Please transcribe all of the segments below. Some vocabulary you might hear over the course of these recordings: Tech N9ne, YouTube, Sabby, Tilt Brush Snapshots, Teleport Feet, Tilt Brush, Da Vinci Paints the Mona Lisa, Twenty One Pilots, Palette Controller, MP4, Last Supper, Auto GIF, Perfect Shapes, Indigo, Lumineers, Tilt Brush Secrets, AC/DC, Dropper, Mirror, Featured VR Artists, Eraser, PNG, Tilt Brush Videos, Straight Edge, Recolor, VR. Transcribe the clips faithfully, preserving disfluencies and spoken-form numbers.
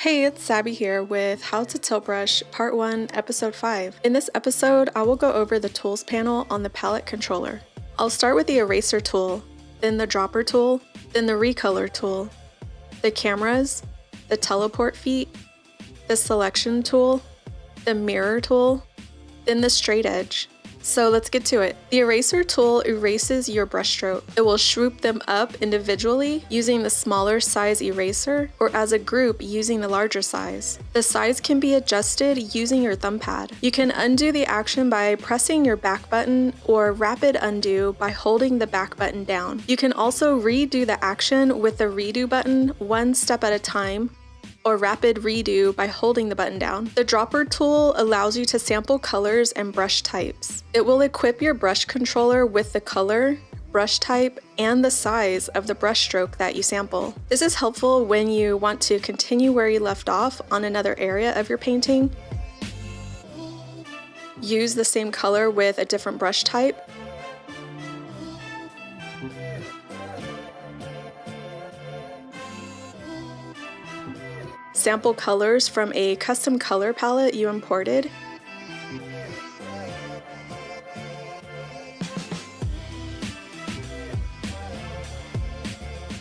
Hey, it's Sabby here with How to Tilt Brush Part one, Episode five. In this episode, I will go over the Tools panel on the Palette Controller. I'll start with the Eraser tool, then the Dropper tool, then the Recolor tool, the Cameras, the Teleport Feet, the Selection tool, the Mirror tool, then the Straight Edge. So let's get to it. The Eraser tool erases your brushstroke. It will swoop them up individually using the smaller size eraser or as a group using the larger size. The size can be adjusted using your thumb pad. You can undo the action by pressing your back button or rapid undo by holding the back button down. You can also redo the action with the redo button one step at a time, or rapid redo by holding the button down. The Dropper tool allows you to sample colors and brush types. It will equip your brush controller with the color, brush type, and the size of the brush stroke that you sample. This is helpful when you want to continue where you left off on another area of your painting, use the same color with a different brush type, sample colors from a custom color palette you imported,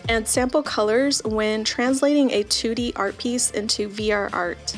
and sample colors when translating a two D art piece into V R art.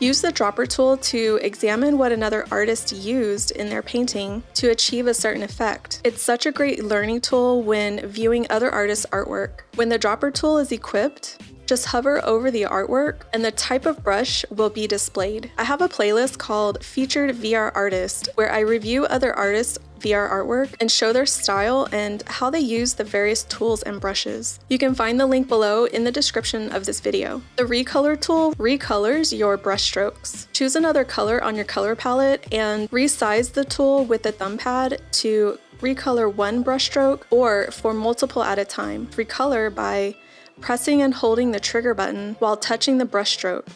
Use the Dropper tool to examine what another artist used in their painting to achieve a certain effect. It's such a great learning tool when viewing other artists' artwork. When the Dropper tool is equipped, just hover over the artwork and the type of brush will be displayed. I have a playlist called Featured V R Artists where I review other artists' V R artwork and show their style and how they use the various tools and brushes. You can find the link below in the description of this video. The Recolor tool recolors your brush strokes. Choose another color on your color palette and resize the tool with the thumb pad to recolor one brush stroke or for multiple at a time. Recolor by pressing and holding the trigger button while touching the brush stroke.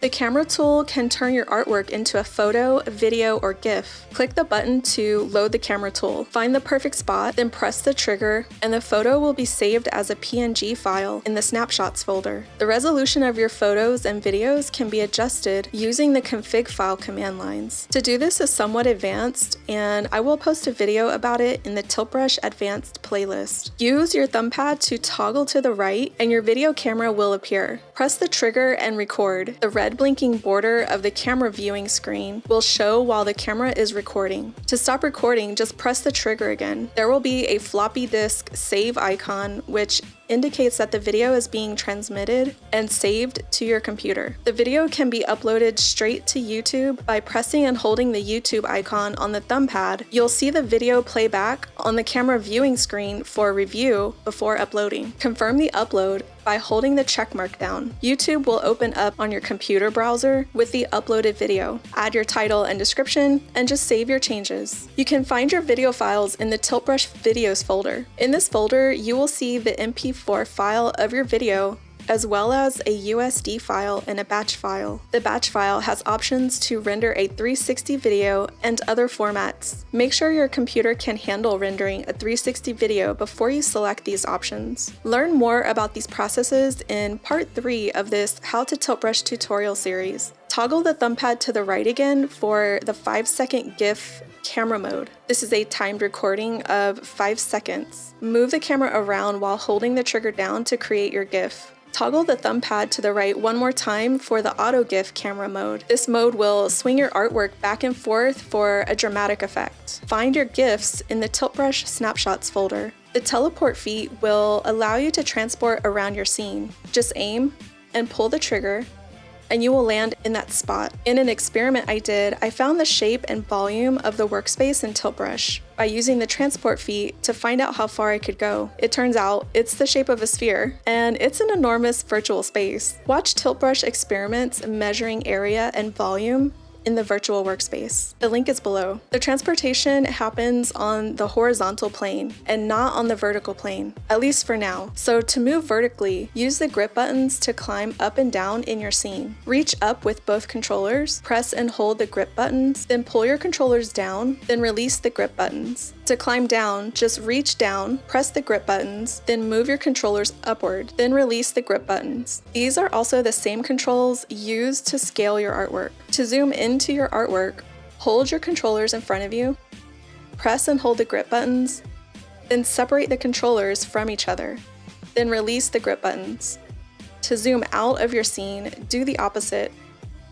The Camera tool can turn your artwork into a photo, video, or GIF. Click the button to load the Camera tool. Find the perfect spot, then press the trigger, and the photo will be saved as a P N G file in the Snapshots folder. The resolution of your photos and videos can be adjusted using the config file command lines. To do this is somewhat advanced, and I will post a video about it in the Tilt Brush Advanced playlist. Use your thumb pad to toggle to the right, and your video camera will appear. Press the trigger and record. The red blinking border of the camera viewing screen will show while the camera is recording. To stop recording, just press the trigger again. There will be a floppy disk save icon, which indicates that the video is being transmitted and saved to your computer. The video can be uploaded straight to YouTube by pressing and holding the YouTube icon on the thumb pad. You'll see the video playback on the camera viewing screen for review before uploading. Confirm the upload by holding the checkmark down. YouTube will open up on your computer browser with the uploaded video. Add your title and description and just save your changes. You can find your video files in the Tilt Brush Videos folder. In this folder, you will see the M P four file of your video as well as a U S D file and a batch file. The batch file has options to render a three sixty video and other formats. Make sure your computer can handle rendering a three sixty video before you select these options. Learn more about these processes in part three of this How to Tilt Brush tutorial series. Toggle the thumb pad to the right again for the five second GIF camera mode. This is a timed recording of five seconds. Move the camera around while holding the trigger down to create your GIF. Toggle the thumb pad to the right one more time for the Auto GIF camera mode. This mode will swing your artwork back and forth for a dramatic effect. Find your GIFs in the Tilt Brush Snapshots folder. The Teleport Feet will allow you to transport around your scene. Just aim and pull the trigger, and you will land in that spot. In an experiment I did, I found the shape and volume of the workspace in Tilt Brush by using the Transport Feet to find out how far I could go. It turns out it's the shape of a sphere, and it's an enormous virtual space. Watch Tilt Brush experiments measuring area and volume in the virtual workspace. The link is below. The transportation happens on the horizontal plane and not on the vertical plane, at least for now. So to move vertically, use the grip buttons to climb up and down in your scene. Reach up with both controllers, press and hold the grip buttons, then pull your controllers down, then release the grip buttons. To climb down, just reach down, press the grip buttons, then move your controllers upward, then release the grip buttons. These are also the same controls used to scale your artwork. To zoom into your artwork, hold your controllers in front of you, press and hold the grip buttons, then separate the controllers from each other, then release the grip buttons. To zoom out of your scene, do the opposite.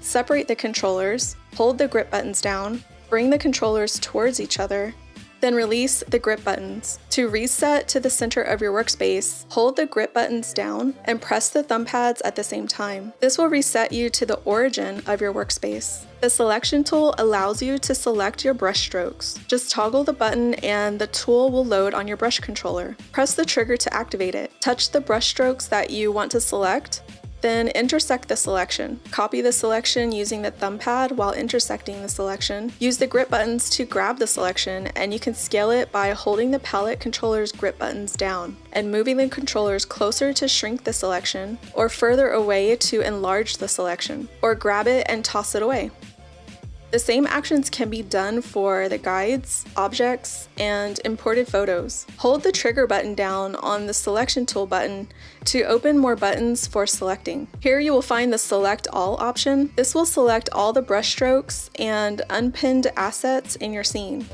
Separate the controllers, hold the grip buttons down, bring the controllers towards each other, then release the grip buttons. To reset to the center of your workspace, hold the grip buttons down and press the thumb pads at the same time. This will reset you to the origin of your workspace. The selection tool allows you to select your brush strokes. Just toggle the button and the tool will load on your brush controller. Press the trigger to activate it. Touch the brush strokes that you want to select, then intersect the selection. Copy the selection using the thumb pad while intersecting the selection. Use the grip buttons to grab the selection, and you can scale it by holding the palette controller's grip buttons down and moving the controllers closer to shrink the selection, or further away to enlarge the selection, or grab it and toss it away. The same actions can be done for the guides, objects, and imported photos. Hold the trigger button down on the selection tool button to open more buttons for selecting. Here you will find the select all option. This will select all the brush strokes and unpinned assets in your scene.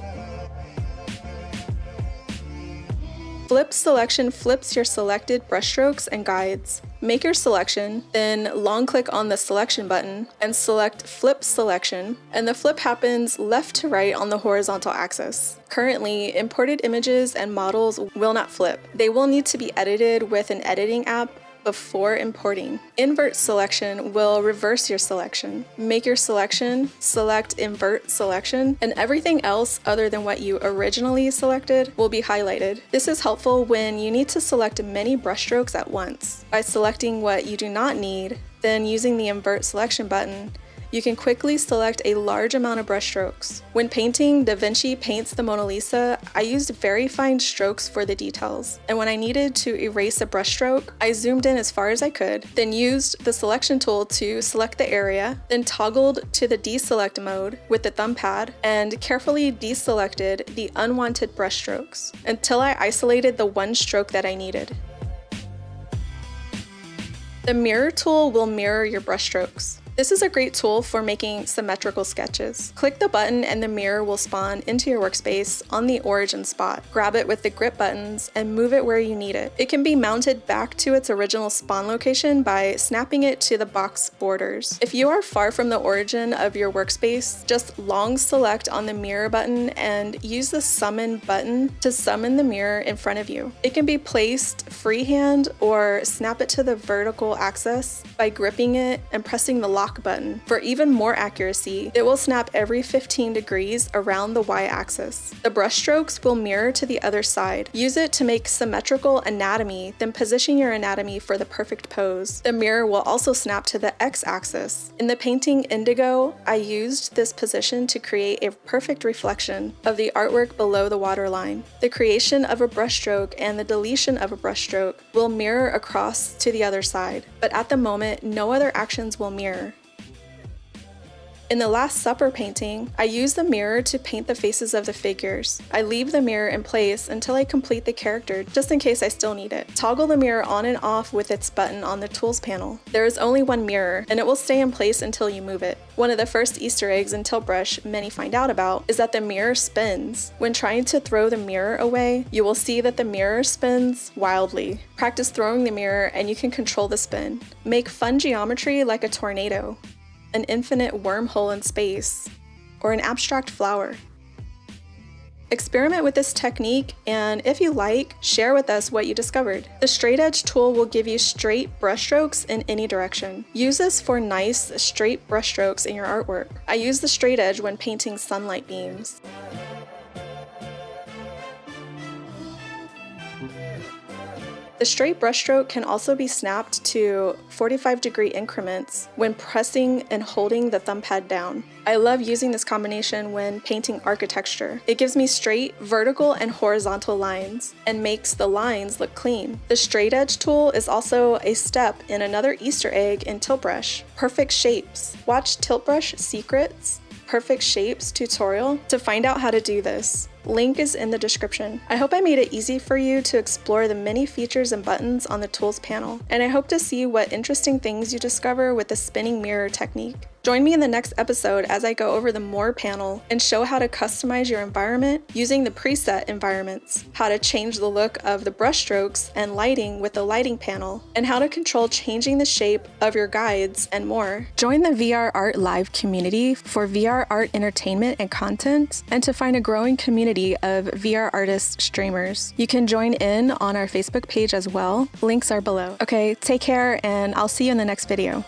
Flip selection flips your selected brushstrokes and guides. Make your selection, then long click on the selection button and select flip selection, and the flip happens left to right on the horizontal axis. Currently, imported images and models will not flip. They will need to be edited with an editing app before importing. Invert selection will reverse your selection. Make your selection, select invert selection, and everything else other than what you originally selected will be highlighted. This is helpful when you need to select many brushstrokes at once. By selecting what you do not need, then using the invert selection button, you can quickly select a large amount of brushstrokes. When painting Da Vinci Paints the Mona Lisa, I used very fine strokes for the details, and when I needed to erase a brushstroke, I zoomed in as far as I could, then used the selection tool to select the area, then toggled to the deselect mode with the thumb pad, and carefully deselected the unwanted brushstrokes until I isolated the one stroke that I needed. The mirror tool will mirror your brushstrokes. This is a great tool for making symmetrical sketches. Click the button and the mirror will spawn into your workspace on the origin spot. Grab it with the grip buttons and move it where you need it. It can be mounted back to its original spawn location by snapping it to the box borders. If you are far from the origin of your workspace, just long select on the mirror button and use the summon button to summon the mirror in front of you. It can be placed freehand or snap it to the vertical axis by gripping it and pressing the lock button. For even more accuracy, it will snap every fifteen degrees around the y-axis. The brush strokes will mirror to the other side. Use it to make symmetrical anatomy, then position your anatomy for the perfect pose. The mirror will also snap to the x-axis. In the painting Indigo, I used this position to create a perfect reflection of the artwork below the waterline. The creation of a brushstroke and the deletion of a brushstroke will mirror across to the other side, but at the moment, no other actions will mirror. In the Last Supper painting, I use the mirror to paint the faces of the figures. I leave the mirror in place until I complete the character, just in case I still need it. Toggle the mirror on and off with its button on the tools panel. There is only one mirror, and it will stay in place until you move it. One of the first Easter eggs in Tilt Brush many find out about is that the mirror spins. When trying to throw the mirror away, you will see that the mirror spins wildly. Practice throwing the mirror and you can control the spin. Make fun geometry like a tornado, an infinite wormhole in space, or an abstract flower. Experiment with this technique, and if you like, share with us what you discovered. The Straight Edge tool will give you straight brushstrokes in any direction. Use this for nice, straight brushstrokes in your artwork. I use the Straight Edge when painting sunlight beams. The straight brushstroke can also be snapped to forty-five degree increments when pressing and holding the thumb pad down. I love using this combination when painting architecture. It gives me straight, vertical, and horizontal lines and makes the lines look clean. The Straight Edge tool is also a step in another Easter egg in Tilt Brush, Perfect Shapes. Watch Tilt Brush Secrets, Perfect Shapes tutorial to find out how to do this. Link is in the description. I hope I made it easy for you to explore the many features and buttons on the tools panel, and I hope to see what interesting things you discover with the spinning mirror technique. Join me in the next episode as I go over the More panel and show how to customize your environment using the preset environments, how to change the look of the brushstrokes and lighting with the lighting panel, and how to control changing the shape of your guides and more. Join the V R Art Live community for V R art entertainment and content, and to find a growing community of V R artist streamers. You can join in on our Facebook page as well. Links are below. Okay, take care, and I'll see you in the next video.